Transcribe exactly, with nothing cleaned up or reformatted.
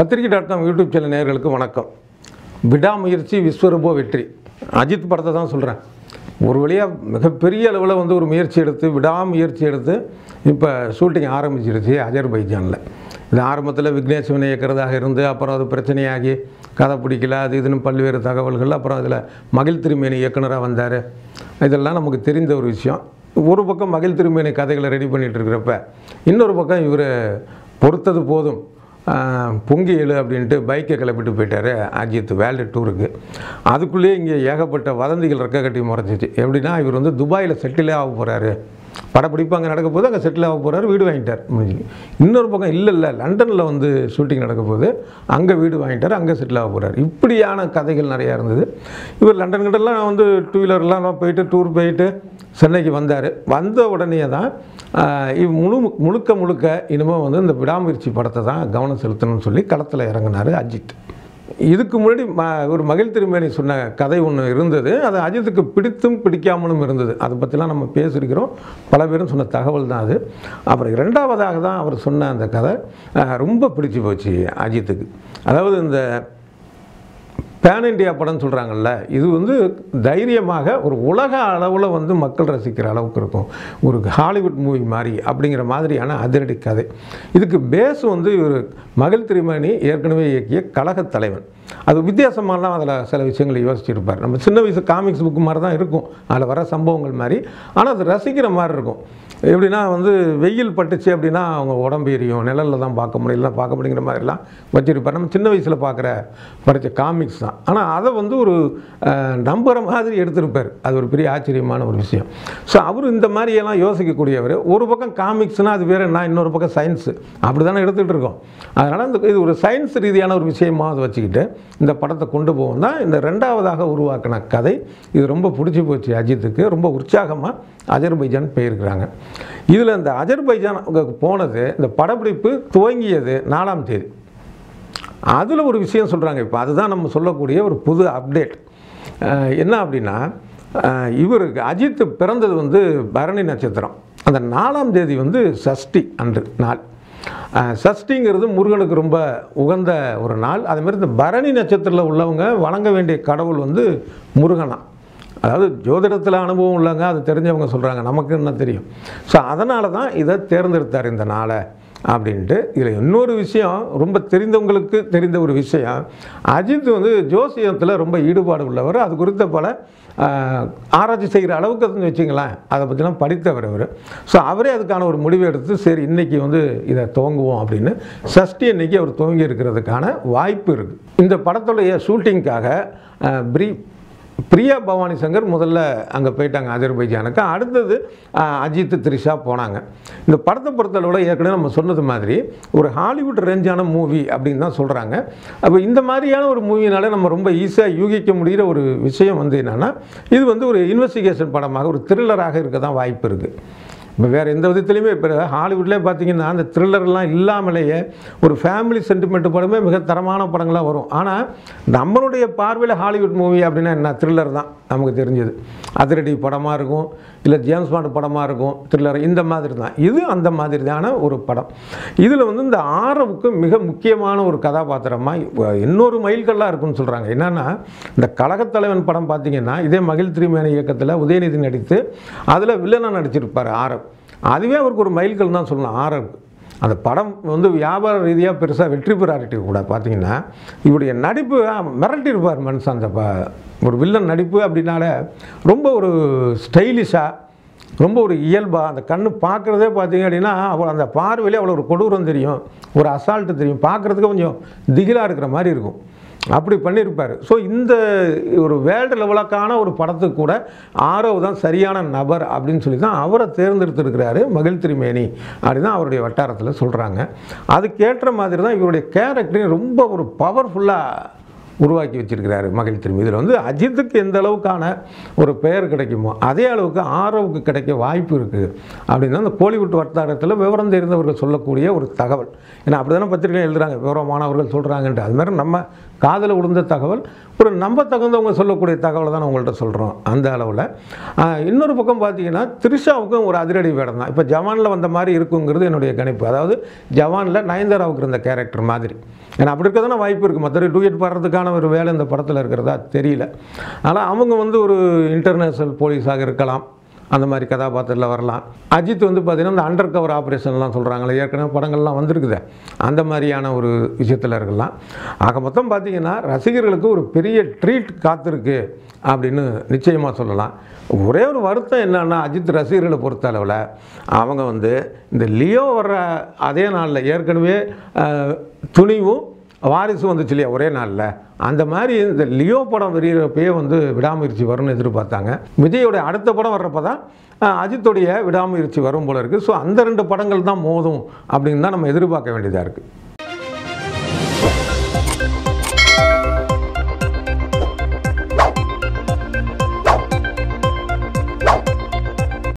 பத்திரிகை dot com YouTube channel நேயர்களுக்கு வணக்கம். விடாமுயற்சி விஸ்வரூப வெற்றி அஜித் படத்தை தான் சொல்கிறேன். ஒரு வழியாக மிகப்பெரிய அளவில் வந்து ஒரு முயற்சி எடுத்து விடாமுயற்சி எடுத்து இப்போ ஷூட்டிங் ஆரம்பிச்சிருச்சு அஜர்பைஜானில். இது ஆரம்பத்தில் விக்னேஸ்வனை இயக்கிறதாக இருந்து அப்புறம் அது பிரச்சனையாகி கதை பிடிக்கல, அது இதுன்னு பல்வேறு தகவல்கள். அப்புறம் அதில் மகிழ் திருமேனி இயக்குனராக வந்தார். இதெல்லாம் நமக்கு தெரிந்த ஒரு விஷயம். ஒரு பக்கம் மகிழ் திருமேனி கதைகளை ரெடி பண்ணிகிட்டு இருக்கிறப்ப இன்னொரு பக்கம் இவர் பொறுத்தது போதும் பொங்கி எழு அப்படின்ட்டு பைக்கை கிளப்பிட்டு போயிட்டார் அஜித் வேல்டு டூருக்கு. அதுக்குள்ளேயே இங்கே ஏகப்பட்ட வதந்திகள் ரெக்க கட்டி முறைச்சிச்சு. எப்படின்னா, இவர் வந்து துபாயில் செட்டிலே ஆக போகிறாரு, படப்பிடிப்பு அங்கே நடக்க போது, அங்கே செட்டில் ஆக போகிறாரு, வீடு வாங்கிட்டார் முடிஞ்சு. இன்னொரு பக்கம் இல்லை இல்லை லண்டனில் வந்து ஷூட்டிங் நடக்க போது, அங்கே வீடு வாங்கிட்டார், அங்கே செட்டில் ஆக போகிறார். இப்படியான கதைகள் நிறையா இருந்தது. இவர் லண்டன் கிட்டலாம் வந்து டூ வீலர்லாம் போயிட்டு டூர் போயிட்டு சென்னைக்கு வந்தார். வந்த உடனே தான் இவ் முழு முழுக்க முழுக்க இனிமேல் வந்து இந்த விடாமுயற்சி படத்தை தான் கவனம் செலுத்தணும்னு சொல்லி களத்தில் இறங்கினார் அஜித். இதுக்கு முன்னாடி ம ஒரு மகிழ் திருமேனி சொன்ன கதை ஒன்று இருந்தது. அது அஜித்துக்கு பிடித்தும் பிடிக்காமலும் இருந்தது. அதை பற்றிலாம் நம்ம பேசியிருக்கிறோம், பல பேரும் சொன்ன தகவல் தான் அது. அப்புறம் இரண்டாவதாக தான் அவர் சொன்ன அந்த கதை ரொம்ப பிடிச்சி போச்சு அஜித்துக்கு. அதாவது இந்த பேன் இண்டியா படம்னு சொல்கிறாங்கல்ல, இது வந்து தைரியமாக ஒரு உலக அளவில் வந்து மக்கள் ரசிக்கிற அளவுக்கு இருக்கும், ஒரு ஹாலிவுட் மூவி மாதிரி அப்படிங்கிற மாதிரியான அதிரடி கதை. இதுக்கு பேஸ் வந்து இவர் மகிழ் திருமேனி ஏற்கனவே இயக்கிய கழகத்தலைவன். அது வித்தியாசமாலாம் அதில் சில விஷயங்களை யோசிச்சுருப்பார். நம்ம சின்ன வயசு காமிக்ஸ் புக்கு மாதிரி தான் இருக்கும், அதில் வர சம்பவங்கள் மாதிரி. ஆனால் அது ரசிக்கிற மாதிரி இருக்கும். எப்படின்னா வந்து வெயில் பட்டுச்சு அப்படின்னா அவங்க உடம்பு எரியும், நிழலில் தான் பார்க்க முடியலாம் பார்க்க முடியுங்கிற மாதிரிலாம் வச்சுருப்பார். நம்ம சின்ன வயசில் பார்க்குற படித்த காமிக்ஸ் தான். ஆனால் அதை வந்து ஒரு நம்புகிற மாதிரி எடுத்திருப்பார். அது ஒரு பெரிய ஆச்சரியமான ஒரு விஷயம். ஸோ அவர் இந்த மாதிரியெல்லாம் யோசிக்கக்கூடியவர். ஒரு பக்கம் காமிக்ஸ்னால் அது வேறு, நான் இன்னொரு பக்கம் சயின்ஸு அப்படி தானே எடுத்துகிட்டு இருக்கோம். அதனால் இந்த இது ஒரு சயின்ஸ் ரீதியான ஒரு விஷயமாக அதை வச்சுக்கிட்டு இந்த படத்தை கொண்டு போவோம் தான் இந்த ரெண்டாவதாக உருவாக்கின கதை. இது ரொம்ப பிடிச்சி போச்சு அஜித்துக்கு. ரொம்ப உற்சாகமாக அஜர்பைஜான் போயிருக்கிறாங்க. இதில் இந்த அஜர்பைஜான் போனது, இந்த படப்பிடிப்பு துவங்கியது நாலாம் தேதி. அதில் ஒரு விஷயம் சொல்கிறாங்க. இப்போ அதுதான் நம்ம சொல்லக்கூடிய ஒரு புது அப்டேட். என்ன அப்படின்னா, இவருக்கு அஜித் பிறந்தது வந்து பரணி நட்சத்திரம். அந்த நாலாம் தேதி வந்து சஷ்டி அன்று நாள். சஷ்டிங்கிறது முருகனுக்கு ரொம்ப உகந்த ஒரு நாள். அதேமாதிரி இந்த பரணி நட்சத்திரத்தில் உள்ளவங்க வணங்க வேண்டிய கடவுள் வந்து முருகனா. அதாவது ஜோதிடத்தில் அனுபவம் உள்ளவங்க, அது தெரிஞ்சவங்க சொல்கிறாங்க, நமக்கு என்ன தெரியும். ஸோ அதனால தான் இதை தேர்ந்தெடுத்தார் இந்த நாளை அப்படின்ட்டு. இதில் இன்னொரு விஷயம், ரொம்ப தெரிந்தவங்களுக்கு தெரிந்த ஒரு விஷயம், அஜித் வந்து ஜோசியத்தில் ரொம்ப ஈடுபாடு உள்ளவர். அது குறித்த பல ஆராய்ச்சி செய்கிற அளவுக்கு அதுன்னு வச்சுங்களேன், அதை பற்றிலாம் படித்தவர் அவர். ஸோ அவரே அதுக்கான ஒரு முடிவு எடுத்து சரி இன்றைக்கி வந்து இதை துவங்குவோம் அப்படின்னு சஷ்டி அன்னைக்கு அவர் துவங்கி இருக்கிறதுக்கான வாய்ப்பு இருக்குது. இந்த படத்துடைய ஷூட்டிங்காக ப்ரீ பிரியா பவானி சங்கர் முதல்ல அங்கே போயிட்டாங்க அஜர்பைஜானுக்கு. அடுத்தது அஜித் த்ரிஷா போனாங்க. இந்த படத்தை பொறுத்தளவில் ஏற்கனவே நம்ம சொன்னது மாதிரி ஒரு ஹாலிவுட் ரேஞ்சான மூவி அப்படின்னு தான் சொல்கிறாங்க. அப்போ இந்த மாதிரியான ஒரு மூவினால நம்ம ரொம்ப ஈஸியாக யூகிக்க முடிகிற ஒரு விஷயம் வந்து என்னென்னா, இது வந்து ஒரு இன்வெஸ்டிகேஷன் படமாக, ஒரு த்ரில்லராக இருக்க தான் வாய்ப்பு இருக்குது. இப்போ வேறு எந்த விதத்துலையுமே இப்போ ஹாலிவுட்லேயே பார்த்திங்கன்னா அந்த த்ரில்லர்லாம் இல்லாமலேயே ஒரு ஃபேமிலி சென்டிமெண்ட் படமே மிக தரமான படங்களாக வரும். ஆனால் நம்மளுடைய பார்வையில் ஹாலிவுட் மூவி அப்படின்னா என்ன, த்ரில்லர் தான் நமக்கு தெரிஞ்சது. அதிரடி படமாக இருக்கும், இல்லை ஜேம்ஸ் பாண்ட் படமாக இருக்கும், த்ரில்லர் இந்த மாதிரி தான். இது அந்த மாதிரி தான ஒரு படம். இதில் வந்து இந்த ஆரவுக்கு மிக முக்கியமான ஒரு கதாபாத்திரமாக இன்னொரு மைல்கல்லாக இருக்குன்னு சொல்கிறாங்க. என்னென்னா, இந்த கழகத்தலைவன் படம் பார்த்திங்கன்னா இதே மகிழ் திருமேனி இயக்கத்தில் உதயநிதி நடித்து அதில் வில்லனாக நடிச்சிருப்பார் ஆரவ். அதுவே அவருக்கு ஒரு மைல்கல் தான் சொல்லலாம். ஆரவ் அந்த படம் வந்து வியாபார ரீதியாக பெருசாக வெற்றி பெறாட்டி கூட பார்த்திங்கன்னா இவருடைய நடிப்பு மிரட்டியிருப்பார் மனுஷன். அந்த ப ஒரு வில்லன் நடிப்பு அப்படின்னால ரொம்ப ஒரு ஸ்டைலிஷாக, ரொம்ப ஒரு இயல்பாக, அந்த கண்ணு பார்க்குறதே பார்த்திங்க அப்படின்னா அவள் அந்த பார்வையிலே அவ்வளோ ஒரு கொடூரம் தெரியும், ஒரு அசால்ட்டு தெரியும், பார்க்குறதுக்கு கொஞ்சம் திகிலாக இருக்கிற மாதிரி இருக்கும். அப்படி பண்ணியிருப்பார். ஸோ இந்த ஒரு வேர்ல்டு லெவலுக்கான ஒரு படத்துக்கு கூட ஆரவ் தான் சரியான நபர் அப்படின்னு சொல்லி தான் அவரை தேர்ந்தெடுத்திருக்கிறாரு மகிழ் திருமேனி அப்படிதான் அவருடைய வட்டாரத்தில் சொல்கிறாங்க. அதுக்கேற்ற மாதிரி தான் இவருடைய கேரக்டரையும் ரொம்ப ஒரு பவர்ஃபுல்லாக உருவாக்கி வச்சிருக்கிறாரு மகள் திரும்பி. இதில் வந்து அஜித்துக்கு எந்த அளவுக்கான ஒரு பெயர் கிடைக்குமோ அதே அளவுக்கு ஆரோவுக்கு கிடைக்க வாய்ப்பு இருக்குது அப்படின்னா அந்த கோலிவுட் வட்டாரத்தில் விவரம் தெரிந்தவர்கள் சொல்லக்கூடிய ஒரு தகவல். ஏன்னா அப்படி தானே பத்திரிகையில் எழுதுகிறாங்க விவரமானவர்கள் சொல்கிறாங்கன்ட்டு. அது மாதிரி நம்ம காதில் விழுந்த தகவல் ஒரு நம்ப தகுந்தவங்க சொல்லக்கூடிய தகவலை தான் உங்கள்கிட்ட சொல்கிறோம் அந்த அளவில். இன்னொரு பக்கம் பார்த்தீங்கன்னா திரிஷாவுக்கும் ஒரு அதிரடி வேடம் தான். இப்போ ஜவானில் வந்த மாதிரி இருக்குங்கிறது என்னுடைய கணிப்பு. அதாவது ஜவானில் நயன்தாராவுக்கு இருந்த கேரக்டர் மாதிரி. ஏன்னா அப்படி இருக்க தானே வாய்ப்பு இருக்குது. மற்ற டூயட் பாடுறதுக்கான ஒரு வேலை இந்த படத்தில் இருக்கிறதா தெரியல. ஆனால் அவங்க வந்து ஒரு இன்டர்நேஷ்னல் போலீஸாக இருக்கலாம், அந்த மாதிரி கதாபாத்திரத்தில் வரலாம். அஜித் வந்து பார்த்திங்கன்னா இந்த அண்டர் கவர் ஆப்ரேஷன்லாம் சொல்கிறாங்களே ஏற்கனவே படங்கள்லாம் வந்திருக்குது, அந்த மாதிரியான ஒரு விஷயத்தில் இருக்கலாம். ஆக மொத்தம் பார்த்திங்கன்னா ரசிகர்களுக்கு ஒரு பெரிய ட்ரீட் காத்திருக்கு அப்படின்னு நிச்சயமாக சொல்லலாம். ஒரே ஒரு வருத்தம் என்னென்னா அஜித் ரசிகர்களை பொறுத்த அளவில் அவங்க வந்து இந்த லியோ வர்ற அதே நாளில் ஏற்கனவே துணிவும் வாரிசு வந்துச்சு இல்லையா ஒரே நாளில், அந்த மாதிரி இந்த லியோ படம் விரிகிறப்பயே வந்து விடாமுயற்சி வரும்னு எதிர்பார்த்தாங்க. விஜயோடைய அடுத்த படம் வர்றப்போ தான் அஜித்துடைய விடாமுயற்சி வரும் போல இருக்குது. ஸோ அந்த ரெண்டு படங்கள் தான் மோதும் அப்படின்னு தான் நம்ம எதிர்பார்க்க வேண்டியதாக இருக்குது.